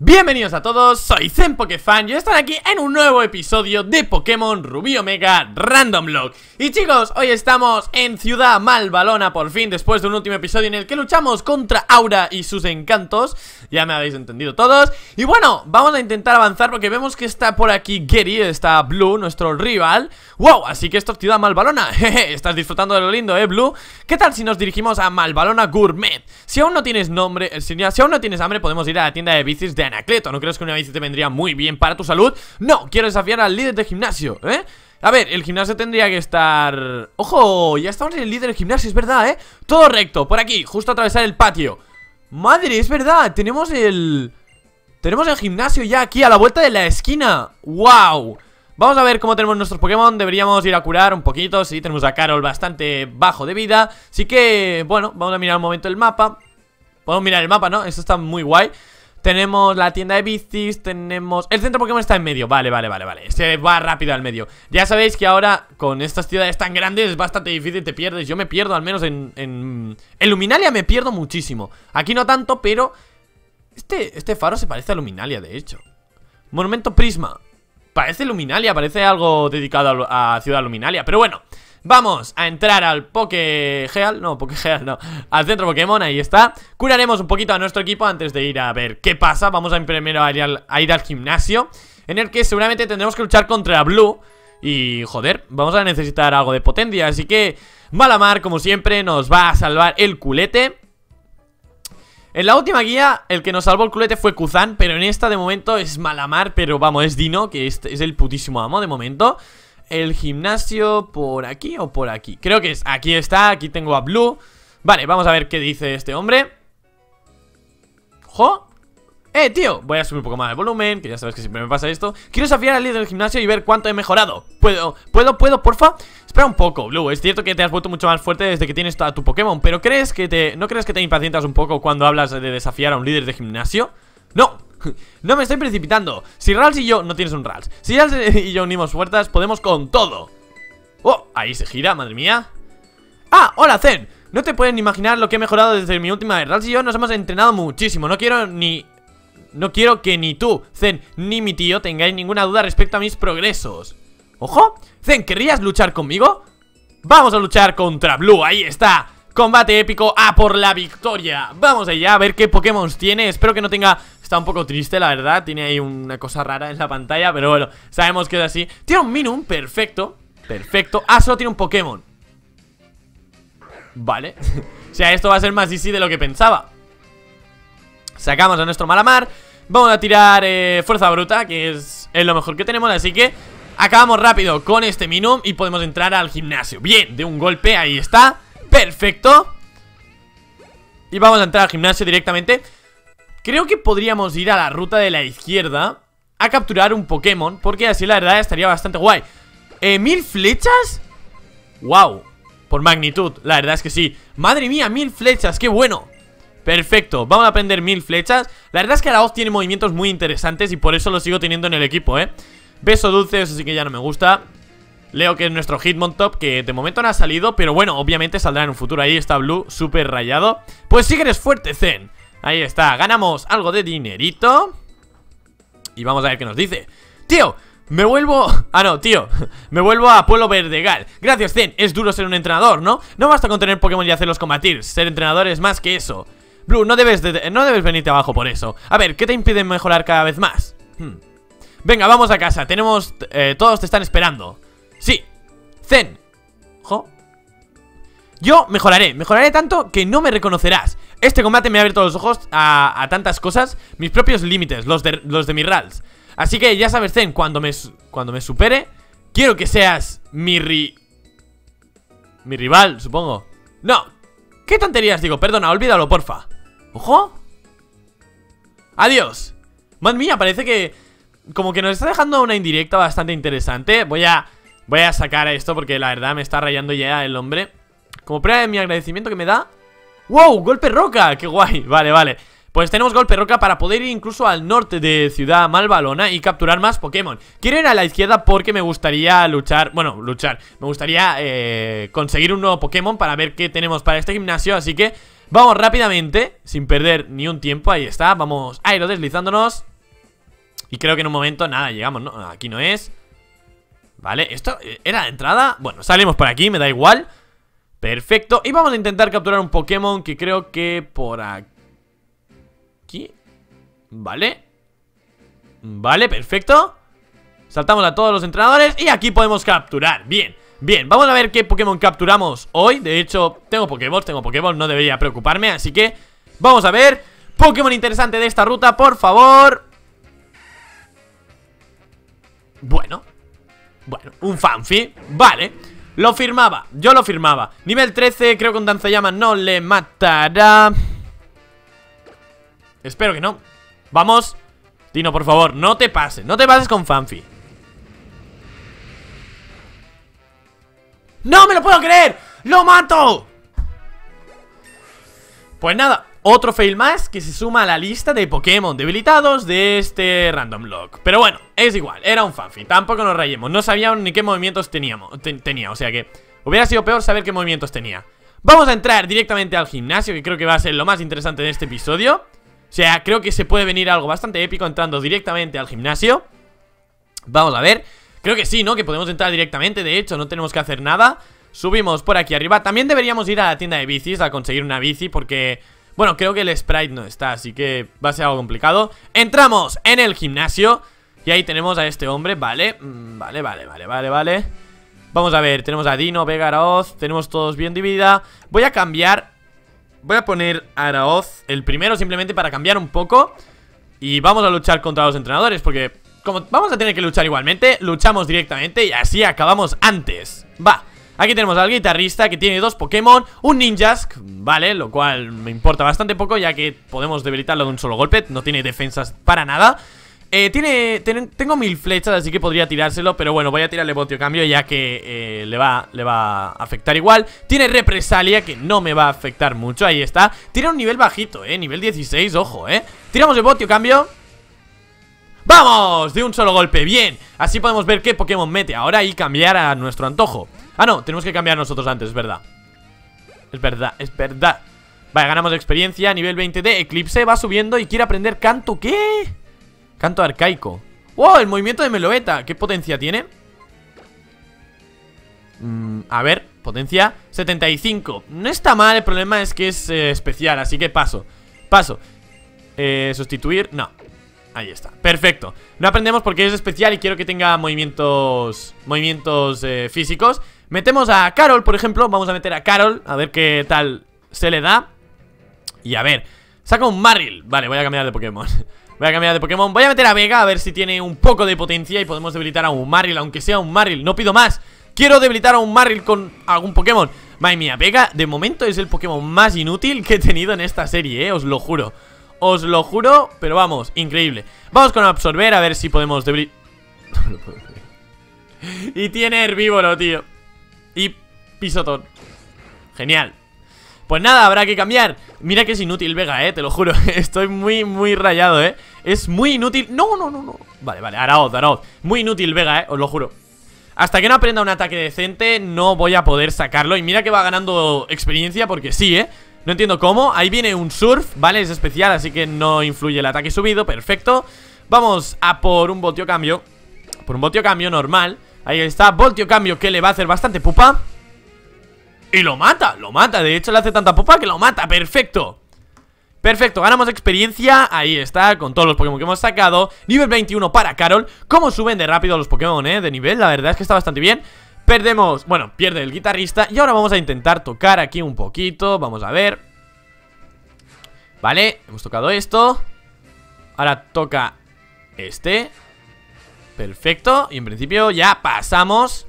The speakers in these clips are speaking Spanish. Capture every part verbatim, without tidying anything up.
Bienvenidos a todos, soy Zen Pokefan y están aquí en un nuevo episodio de Pokémon Rubí Omega Random Lock. Y chicos, hoy estamos en Ciudad Malvalona por fin, después de un último episodio en el que luchamos contra Aura y sus encantos. Ya me habéis entendido todos. Y bueno, vamos a intentar avanzar porque vemos que está por aquí Gary, está Blue, nuestro rival. Wow, así que esto es Ciudad Malvalona. Jeje, estás disfrutando de lo lindo, ¿eh, Blue? ¿Qué tal si nos dirigimos a Malvalona Gourmet? Si aún no tienes nombre, si, si aún no tienes hambre, podemos ir a la tienda de bicis de Anacleto. ¿No crees que una bici te vendría muy bien para tu salud? No, quiero desafiar al líder de gimnasio, ¿eh? A ver, el gimnasio tendría que estar... ¡Ojo! Ya estamos en el líder del gimnasio, es verdad, ¿eh? Todo recto, por aquí, justo a atravesar el patio. ¡Madre, es verdad! Tenemos el... Tenemos el gimnasio ya aquí, a la vuelta de la esquina. ¡Wow! Vamos a ver cómo tenemos nuestros Pokémon. Deberíamos ir a curar un poquito, sí, tenemos a Carol bastante bajo de vida. Así que, bueno, vamos a mirar un momento el mapa. Podemos mirar el mapa, ¿no? Esto está muy guay. Tenemos la tienda de bicis, tenemos... El centro Pokémon está en medio, vale, vale, vale, vale. Se va rápido al medio. Ya sabéis que ahora con estas ciudades tan grandes es bastante difícil, te pierdes. Yo me pierdo, al menos en... En, en Luminalia me pierdo muchísimo. Aquí no tanto, pero... Este, este faro se parece a Luminalia, de hecho. Monumento Prisma. Parece Luminalia, parece algo dedicado a, a Ciudad Luminalia, pero bueno... Vamos a entrar al Pokégeal, no, Pokégeal no, al centro Pokémon, ahí está. Curaremos un poquito a nuestro equipo antes de ir a ver qué pasa. Vamos a primero a ir al, a ir al gimnasio, en el que seguramente tendremos que luchar contra Blue. Y joder, vamos a necesitar algo de potencia, así que Malamar, como siempre, nos va a salvar el culete. En la última guía, el que nos salvó el culete fue Kuzan, pero en esta de momento es Malamar, pero vamos, es Dino, que es, es el putísimo amo de momento. El gimnasio por aquí o por aquí. Creo que es, aquí está, aquí tengo a Blue. Vale, vamos a ver qué dice este hombre. ¡Jo! Eh, tío, voy a subir un poco más el volumen, que ya sabes que siempre me pasa esto. Quiero desafiar al líder del gimnasio y ver cuánto he mejorado. ¿Puedo, puedo, puedo, porfa? Espera un poco, Blue, es cierto que te has vuelto mucho más fuerte desde que tienes a tu Pokémon, pero ¿crees que te, ¿no crees que te impacientas un poco cuando hablas de desafiar a un líder de gimnasio? ¡No! No me estoy precipitando. Si Rals y yo... No tienes un Rals. Si Rals y yo unimos fuerzas, podemos con todo. Oh, ahí se gira, madre mía. Ah, hola Zen. No te pueden imaginar lo que he mejorado desde mi última vez. Rals y yo nos hemos entrenado muchísimo. No quiero ni... No quiero que ni tú, Zen, ni mi tío tengáis ninguna duda respecto a mis progresos. Ojo, Zen, ¿querrías luchar conmigo? Vamos a luchar contra Blue, ahí está. Combate épico, a por la victoria. Vamos allá a ver qué Pokémon tiene. Espero que no tenga... Está un poco triste, la verdad. Tiene ahí una cosa rara en la pantalla, pero bueno, sabemos que es así. Tiene un Minum, perfecto. Perfecto, ah, solo tiene un Pokémon. Vale. O sea, esto va a ser más easy de lo que pensaba. Sacamos a nuestro Malamar. Vamos a tirar eh, Fuerza Bruta, que es, es lo mejor que tenemos, así que acabamos rápido con este Minum y podemos entrar al gimnasio. Bien, de un golpe, ahí está. Perfecto. Y vamos a entrar al gimnasio directamente. Creo que podríamos ir a la ruta de la izquierda a capturar un Pokémon, porque así la verdad estaría bastante guay. eh, ¿Mil flechas? Wow, por magnitud, la verdad es que sí. Madre mía, mil flechas, qué bueno. Perfecto, vamos a aprender mil flechas. La verdad es que Araoz tiene movimientos muy interesantes y por eso lo sigo teniendo en el equipo, eh Beso dulce, eso sí que ya no me gusta. Leo, que es nuestro Hitmontop, que de momento no ha salido, pero bueno, obviamente saldrá en un futuro. Ahí está Blue, súper rayado. Pues sí que eres fuerte, Zen. Ahí está, ganamos algo de dinerito. Y vamos a ver qué nos dice. Tío, me vuelvo... Ah, no, tío, me vuelvo a Pueblo Verdegal. Gracias, Zen, es duro ser un entrenador, ¿no? No basta con tener Pokémon y hacerlos combatir. Ser entrenador es más que eso. Blue, no debes, de... no debes venirte abajo por eso. A ver, ¿qué te impide mejorar cada vez más? Hmm. Venga, vamos a casa, tenemos... Eh, todos te están esperando. Sí, Zen. Jo. Yo mejoraré, mejoraré tanto que no me reconocerás. Este combate me ha abierto los ojos a, a tantas cosas. Mis propios límites, los de, los de mis Rals. Así que ya sabes, Zen, cuando me, cuando me supere, quiero que seas mi ri... Mi rival, supongo. No, ¿qué tonterías digo? Perdona, olvídalo, porfa. Ojo. Adiós. Madre mía, parece que... Como que nos está dejando una indirecta bastante interesante. Voy a... Voy a sacar esto porque la verdad me está rayando ya el hombre. Como prueba de mi agradecimiento que me da... ¡Wow! ¡Golpe roca! ¡Qué guay! Vale, vale. Pues tenemos golpe roca para poder ir incluso al norte de Ciudad Malvalona y capturar más Pokémon. Quiero ir a la izquierda porque me gustaría luchar... Bueno, luchar. Me gustaría eh, conseguir un nuevo Pokémon para ver qué tenemos para este gimnasio. Así que Vamos rápidamente, sin perder ni un tiempo. Ahí está, vamos aero deslizándonos. Y creo que en un momento, nada, llegamos, ¿no? Aquí no es. Vale, esto era la entrada. Bueno, salimos por aquí, me da igual. Perfecto, y vamos a intentar capturar un Pokémon que creo que por aquí. Vale. Vale, perfecto. Saltamos a todos los entrenadores y aquí podemos capturar, bien, bien. Vamos a ver qué Pokémon capturamos hoy. De hecho, tengo Pokéballs, tengo Pokéballs, no debería preocuparme, así que vamos a ver. Pokémon interesante de esta ruta, por favor. Bueno, bueno, un Phanpy, vale. Lo firmaba, yo lo firmaba. Nivel trece, creo que un Danzallamas no le matará. Espero que no. Vamos, Dino, por favor, no te pases, no te pases con Phanpy. ¡No me lo puedo creer! ¡Lo mato! Pues nada, otro fail más que se suma a la lista de Pokémon debilitados de este Random Lock. Pero bueno, es igual, era un Phanpy, tampoco nos rayemos. No sabíamos ni qué movimientos teníamos, te, tenía, o sea que hubiera sido peor saber qué movimientos tenía. Vamos a entrar directamente al gimnasio, que creo que va a ser lo más interesante de este episodio. O sea, creo que se puede venir algo bastante épico entrando directamente al gimnasio. Vamos a ver. Creo que sí, ¿no? Que podemos entrar directamente. De hecho, no tenemos que hacer nada. Subimos por aquí arriba. También deberíamos ir a la tienda de bicis a conseguir una bici porque... bueno, creo que el sprite no está, así que va a ser algo complicado. Entramos en el gimnasio y ahí tenemos a este hombre, vale. Vale, vale, vale, vale, vale. Vamos a ver, tenemos a Dino, Vega, Araoz. Tenemos todos bien dividida. Voy a cambiar... voy a poner a Araoz el primero simplemente para cambiar un poco. Y vamos a luchar contra los entrenadores porque como vamos a tener que luchar igualmente, luchamos directamente y así acabamos antes. Va, aquí tenemos al guitarrista que tiene dos Pokémon, un Ninjask, vale, lo cual me importa bastante poco ya que podemos debilitarlo de un solo golpe. No tiene defensas para nada. eh, tiene, ten, Tengo mil flechas así que podría tirárselo, pero bueno, voy a tirarle botio cambio ya que eh, le, va, le va a afectar igual. Tiene represalia que no me va a afectar mucho, ahí está. Tira un nivel bajito, eh, nivel dieciséis, ojo, eh. Tiramos el botio cambio. ¡Vamos! De un solo golpe, bien. Así podemos ver qué Pokémon mete ahora y cambiar a nuestro antojo. Ah, no, tenemos que cambiar nosotros antes, es verdad. Es verdad, es verdad. Vale, ganamos experiencia, nivel veinte de Eclipse. Va subiendo y quiere aprender canto, ¿qué? Canto arcaico. ¡Wow! El movimiento de Meloeta, ¿qué potencia tiene? Mm, a ver, potencia setenta y cinco. No está mal, el problema es que es eh, especial, así que paso. Paso. Eh, sustituir, no. Ahí está, perfecto. No aprendemos porque es especial y quiero que tenga movimientos movimientos eh, físicos. Metemos a Carol, por ejemplo. Vamos a meter a Carol, a ver qué tal se le da. Y a ver, saca un Marill. Vale, voy a cambiar de Pokémon. Voy a cambiar de Pokémon, voy a meter a Vega a ver si tiene un poco de potencia y podemos debilitar a un Marill, aunque sea un Marill, no pido más. Quiero debilitar a un Marill con algún Pokémon. Madre mía, Vega de momento es el Pokémon más inútil que he tenido en esta serie, eh, os lo juro. Os lo juro, pero vamos, increíble. Vamos con absorber a ver si podemos debilitar. Y tiene herbívoro, tío. Y pisotón. Genial. Pues nada, habrá que cambiar. Mira que es inútil Vega, eh, te lo juro. Estoy muy, muy rayado, eh. Es muy inútil. No, no, no, no. Vale, vale, Araoz, Araoz. Muy inútil Vega, eh, os lo juro. Hasta que no aprenda un ataque decente no voy a poder sacarlo. Y mira que va ganando experiencia porque sí, eh. No entiendo cómo, ahí viene un surf, vale, es especial, así que no influye el ataque subido, perfecto. Vamos a por un voltio cambio, por un voltio cambio normal, ahí está, voltio cambio que le va a hacer bastante pupa. Y lo mata, lo mata, de hecho le hace tanta pupa que lo mata, perfecto. Perfecto, ganamos experiencia, ahí está, con todos los Pokémon que hemos sacado. Nivel veintiuno para Carol, cómo suben de rápido los Pokémon, eh, de nivel, la verdad es que está bastante bien. Perdemos, bueno, pierde el guitarrista. Y ahora vamos a intentar tocar aquí un poquito. Vamos a ver. Vale, hemos tocado esto. Ahora toca este. Perfecto, y en principio ya pasamos.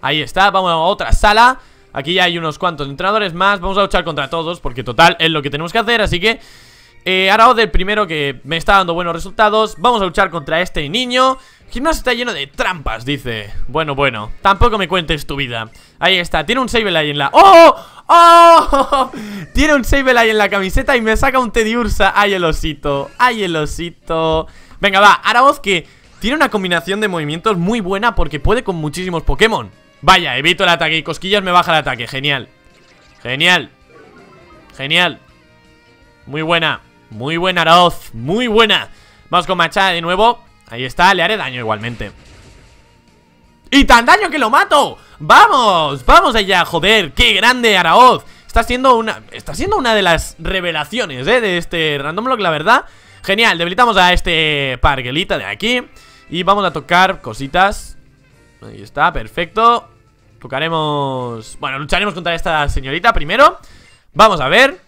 Ahí está, vamos a otra sala. Aquí ya hay unos cuantos entrenadores más. Vamos a luchar contra todos, porque total es lo que tenemos que hacer, así que Eh, Araoz del primero que me está dando buenos resultados. Vamos a luchar contra este niño. Gimnasio está lleno de trampas, dice. Bueno, bueno, tampoco me cuentes tu vida. Ahí está, tiene un Sableye en la... ¡Oh! ¡Oh! Tiene un Sableye en la camiseta y me saca un Teddy Ursa. ¡Ay, el osito! ¡Ay, el osito! Venga, va, Araoz que tiene una combinación de movimientos muy buena porque puede con muchísimos Pokémon. Vaya, evito el ataque y cosquillas me baja el ataque, genial. Genial. Genial. Muy buena, muy buena Araoz, muy buena. Vamos con Machada de nuevo. Ahí está, le haré daño igualmente. ¡Y tan daño que lo mato! ¡Vamos! ¡Vamos allá! ¡Joder! ¡Qué grande Araoz! Está siendo una, está siendo una de las revelaciones, ¿eh? De este Random Block, la verdad. Genial, debilitamos a este Parguelita de aquí. Y vamos a tocar cositas. Ahí está, perfecto. Tocaremos... Bueno, lucharemos contra esta señorita primero. Vamos a ver.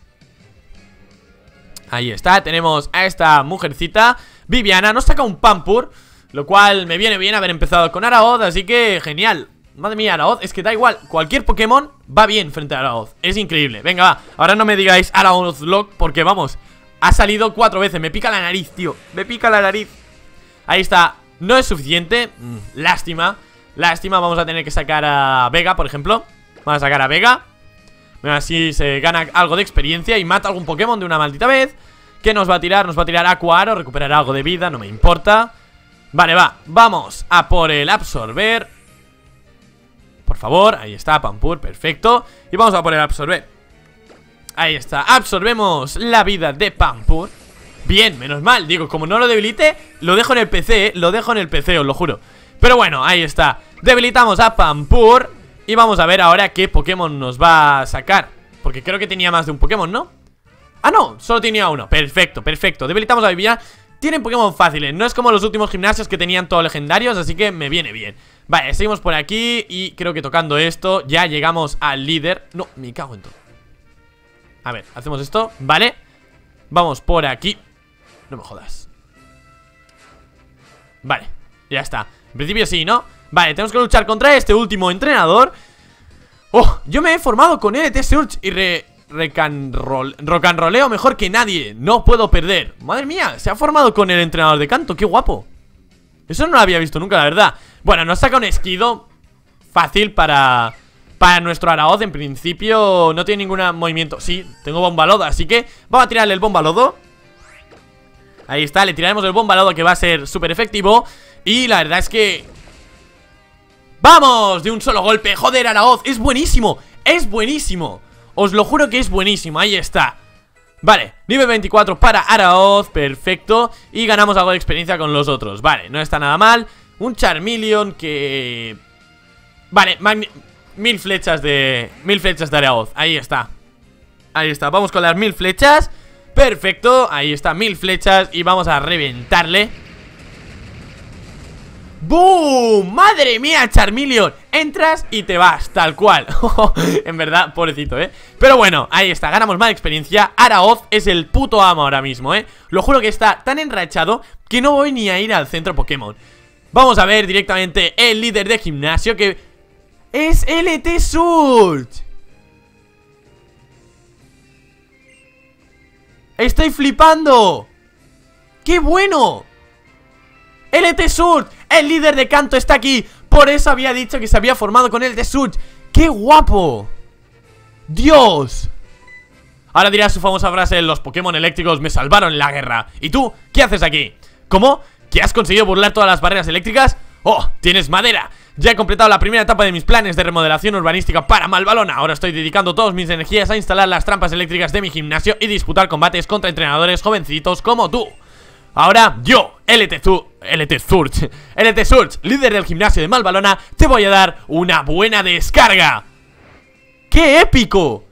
Ahí está, tenemos a esta mujercita Viviana, nos saca un Pampur, lo cual me viene bien haber empezado con Araoz, así que genial. Madre mía, Araoz, es que da igual, cualquier Pokémon va bien frente a Araoz, es increíble. Venga, va, ahora no me digáis Araoz Lock, porque vamos, ha salido cuatro veces. Me pica la nariz, tío, me pica la nariz. Ahí está, no es suficiente. Lástima, lástima, vamos a tener que sacar a Vega, por ejemplo. Vamos a sacar a Vega. Así se gana algo de experiencia y mata algún Pokémon de una maldita vez. ¿Qué nos va a tirar? Nos va a tirar Aqua Aro, recuperar algo de vida, no me importa. Vale, va, vamos a por el absorber. Por favor, ahí está Pampur, perfecto. Y vamos a por el absorber. Ahí está, absorbemos la vida de Pampur. Bien, menos mal, digo, como no lo debilite, lo dejo en el P C, eh, lo dejo en el P C, os lo juro. Pero bueno, ahí está, debilitamos a Pampur. Y vamos a ver ahora qué Pokémon nos va a sacar, porque creo que tenía más de un Pokémon, ¿no? Ah, no, solo tenía uno. Perfecto, perfecto, debilitamos a Viviana. Tienen Pokémon fáciles, no es como los últimos gimnasios que tenían todos legendarios, así que me viene bien. Vale, seguimos por aquí y creo que tocando esto ya llegamos al líder. No, me cago en todo. A ver, hacemos esto, vale. Vamos por aquí. No me jodas. Vale, ya está. En principio sí, ¿no? Vale, tenemos que luchar contra este último entrenador. Oh, yo me he formado con L T Surge y re, recanrol, rocanroleo mejor que nadie. No puedo perder. Madre mía, se ha formado con el entrenador de canto, qué guapo. Eso no lo había visto nunca, la verdad. Bueno, nos saca un esquido fácil para, para nuestro Araoz. En principio no tiene ningún movimiento. Sí, tengo bomba lodo, así que vamos a tirarle el bomba lodo. Ahí está, le tiraremos el bomba lodo, que va a ser súper efectivo. Y la verdad es que... ¡Vamos! De un solo golpe, joder, Araoz, es buenísimo, es buenísimo. Os lo juro que es buenísimo, ahí está. Vale, nivel veinticuatro para Araoz, perfecto. Y ganamos algo de experiencia con los otros, vale, no está nada mal. Un Charmeleon que... Vale, mil flechas de... Mil flechas de Araoz, ahí está. Ahí está, vamos con las mil flechas. Perfecto, ahí está, mil flechas. Y vamos a reventarle. ¡Boom! ¡Madre mía, Charmeleon! Entras y te vas, tal cual. En verdad, pobrecito, ¿eh? Pero bueno, ahí está, ganamos más experiencia. Araoz es el puto amo ahora mismo, ¿eh? Lo juro que está tan enrachado que no voy ni a ir al centro Pokémon. Vamos a ver directamente el líder de gimnasio, que es L T Surge. ¡Estoy flipando! ¡Qué bueno! L T Surge, el líder de canto, está aquí. Por eso había dicho que se había formado con L T Surge. ¡Qué guapo! ¡Dios! Ahora dirá su famosa frase: los Pokémon eléctricos me salvaron la guerra. ¿Y tú? ¿Qué haces aquí? ¿Cómo? ¿Que has conseguido burlar todas las barreras eléctricas? ¡Oh! ¡Tienes madera! Ya he completado la primera etapa de mis planes de remodelación urbanística para Malvalona. Ahora estoy dedicando todas mis energías a instalar las trampas eléctricas de mi gimnasio y disputar combates contra entrenadores jovencitos como tú. Ahora yo, L T Surge, L T Surge, líder del gimnasio de Malvalona, te voy a dar una buena descarga. ¡Qué épico!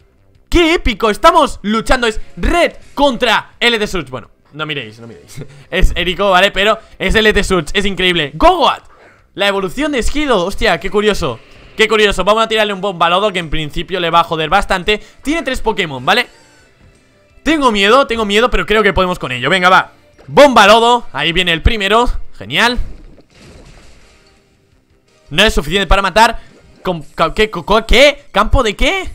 ¡Qué épico! Estamos luchando, es Red contra L T Surge. Bueno, no miréis, no miréis. Es Erico, ¿vale? Pero es L T Surge, es increíble. ¡Gogoat! La evolución de Esquido, hostia, qué curioso. Qué curioso, vamos a tirarle un bomba lodo que en principio le va a joder bastante. Tiene tres Pokémon, ¿vale? Tengo miedo, tengo miedo, pero creo que podemos con ello. Venga, va. Bomba lodo, ahí viene el primero. Genial. No es suficiente para matar. ¿Qué? ¿Qué? ¿Campo de qué?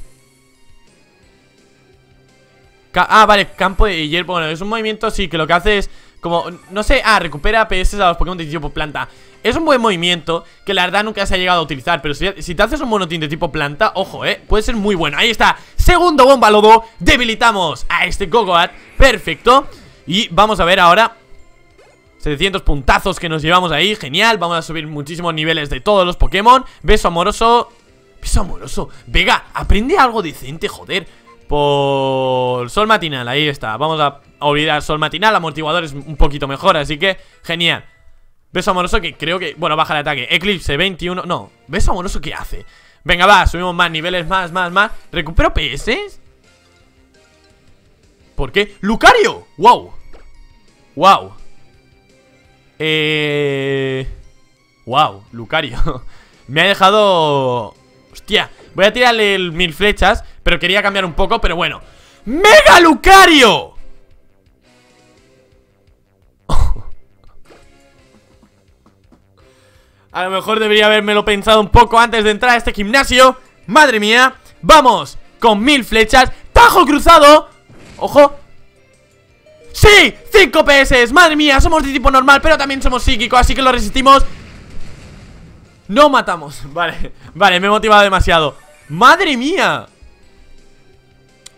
Ca ah, vale, campo de hierba. Bueno, es un movimiento, sí, que lo que hace es como, no sé, ah, recupera P S a los Pokémon de tipo planta. Es un buen movimiento que la verdad nunca se ha llegado a utilizar. Pero si, si te haces un monotín de tipo planta, ojo, eh, puede ser muy bueno. Ahí está, segundo bomba lodo, debilitamos a este Gogoat, perfecto. Y vamos a ver ahora setecientos puntazos que nos llevamos ahí. Genial, vamos a subir muchísimos niveles de todos los Pokémon. Beso amoroso. Beso amoroso, Vega, aprende algo decente, joder. por Sol Matinal, ahí está. Vamos a olvidar Sol Matinal, amortiguador es un poquito mejor, así que genial. Beso amoroso que creo que... Bueno, baja el ataque. Eclipse veintiuno... No, beso amoroso ¿qué hace? Venga, va, subimos más niveles, más, más, más. ¿Recupero P S? ¿Por qué? ¡Lucario! ¡Wow! ¡Wow! Eh... ¡Wow! Lucario. Me ha dejado... Hostia, voy a tirarle el mil flechas, pero quería cambiar un poco, pero bueno. ¡Mega Lucario! A lo mejor debería habérmelo pensado un poco antes de entrar a este gimnasio. ¡Madre mía! ¡Vamos! Con mil flechas, tajo cruzado. ¡Ojo! ¡Sí! cinco P S, madre mía, somos de tipo normal, pero también somos psíquico, así que lo resistimos. No matamos, vale, vale, me he motivado demasiado. ¡Madre mía!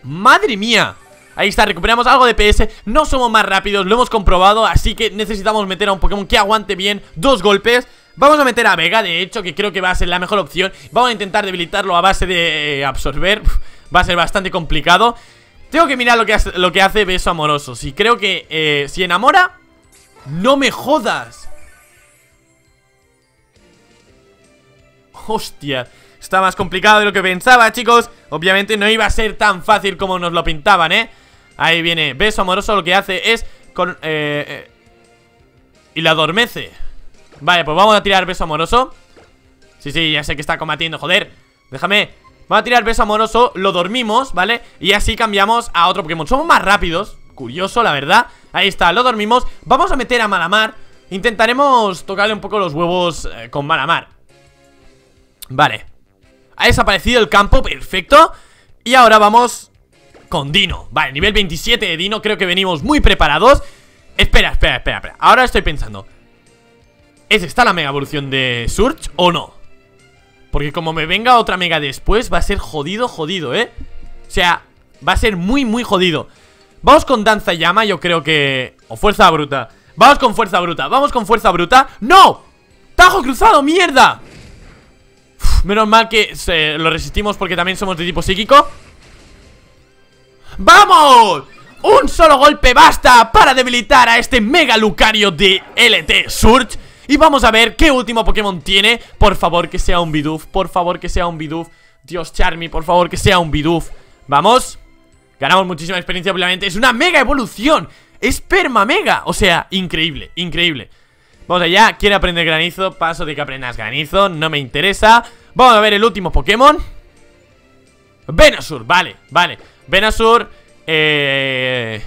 ¡Madre mía! Ahí está, recuperamos algo de P S. No somos más rápidos, lo hemos comprobado, así que necesitamos meter a un Pokémon que aguante bien dos golpes. Vamos a meter a Vega, de hecho, que creo que va a ser la mejor opción. Vamos a intentar debilitarlo a base de eh, absorber. Va a ser bastante complicado. Tengo que mirar lo que hace, lo que hace Beso Amoroso. Si creo que, eh, si enamora. ¡No me jodas! Hostia, está más complicado de lo que pensaba, chicos. Obviamente no iba a ser tan fácil como nos lo pintaban, ¿eh? Ahí viene Beso Amoroso, lo que hace es con, eh, eh, y la adormece. Vale, pues vamos a tirar beso amoroso. Sí, sí, ya sé que está combatiendo, joder. Déjame, vamos a tirar beso amoroso. Lo dormimos, ¿vale? Y así cambiamos a otro Pokémon, somos más rápidos. Curioso, la verdad, ahí está, lo dormimos. Vamos a meter a Malamar. Intentaremos tocarle un poco los huevos eh, con Malamar. Vale, ha desaparecido el campo, perfecto. Y ahora vamos con Dino, vale, nivel veintisiete de Dino. Creo que venimos muy preparados. Espera, espera, espera, espera, ahora estoy pensando, ¿es esta la mega evolución de Surge o no? Porque como me venga otra mega después, va a ser jodido, jodido, ¿eh? O sea, va a ser muy, muy jodido. Vamos con Danza Llama, yo creo que... O Fuerza Bruta. Vamos con Fuerza Bruta, vamos con Fuerza Bruta. ¡No! ¡Tajo cruzado, mierda! Uf, menos mal que se lo resistimos porque también somos de tipo psíquico. ¡Vamos! Un solo golpe basta para debilitar a este mega Lucario de L T Surge. Y vamos a ver qué último Pokémon tiene. Por favor que sea un Bidoof, por favor que sea un Bidoof. Dios Charmy, por favor que sea un Bidoof. Vamos. Ganamos muchísima experiencia, obviamente. Es una mega evolución, es perma mega. O sea, increíble, increíble. Vamos allá, quiere aprender granizo. Paso de que aprendas granizo, no me interesa. Vamos a ver el último Pokémon. Venusaur, vale, vale. Venusaur eh...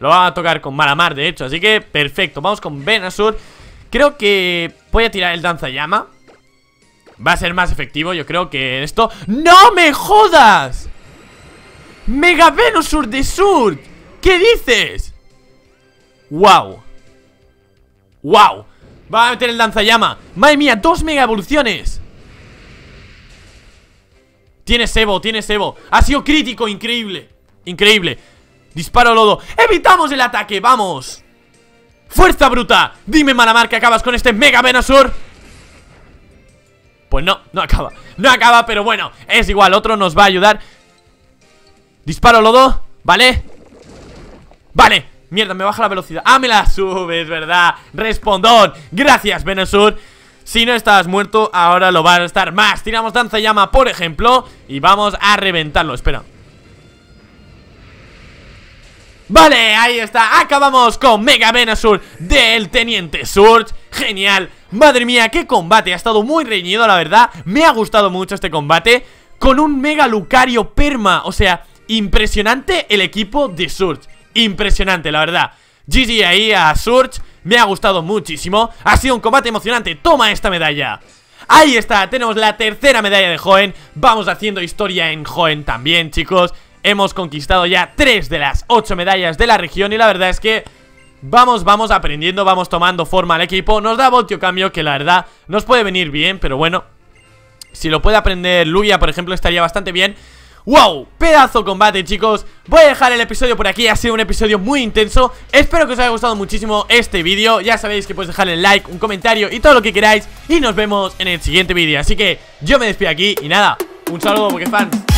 lo va a tocar con Malamar, de hecho, así que perfecto. Vamos con Venusaur. Creo que voy a tirar el danzallama. Va a ser más efectivo, yo creo que esto... ¡No me jodas! ¡Mega Venusaur de Surge! ¿Qué dices? ¡Wow! ¡Wow! Va a meter el danzallama. ¡Madre mía! ¡Dos mega evoluciones! Tiene sebo, tiene sebo. Ha sido crítico, increíble. Increíble. Disparo lodo. ¡Evitamos el ataque! ¡Vamos! ¡Fuerza bruta! Dime, Malamar, que acabas con este Mega Venusaur. Pues no, no acaba. No acaba, pero bueno, es igual, otro nos va a ayudar. Disparo lodo, ¿vale? Vale, mierda, me baja la velocidad. Ah, me la subes, ¿verdad? Respondón, gracias, Venusaur. Si no estabas muerto, ahora lo vas a estar más. Tiramos danza llama, por ejemplo, y vamos a reventarlo, espera. Vale, ahí está, acabamos con Mega Venusaur del Teniente Surge. Genial, madre mía, qué combate, ha estado muy reñido, la verdad. Me ha gustado mucho este combate con un Mega Lucario perma. O sea, impresionante el equipo de Surge, impresionante, la verdad. G G ahí a Surge, me ha gustado muchísimo. Ha sido un combate emocionante, toma esta medalla. Ahí está, tenemos la tercera medalla de Hoenn. Vamos haciendo historia en Hoenn también, chicos. Hemos conquistado ya tres de las ocho medallas de la región y la verdad es que vamos, vamos aprendiendo, vamos tomando forma al equipo. Nos da voltio cambio que la verdad nos puede venir bien, pero bueno, si lo puede aprender Luya, por ejemplo, estaría bastante bien. ¡Wow! Pedazo de combate, chicos. Voy a dejar el episodio por aquí, ha sido un episodio muy intenso. Espero que os haya gustado muchísimo este vídeo. Ya sabéis que podéis dejarle like, un comentario y todo lo que queráis. Y nos vemos en el siguiente vídeo. Así que yo me despido aquí y nada, un saludo Pokéfans.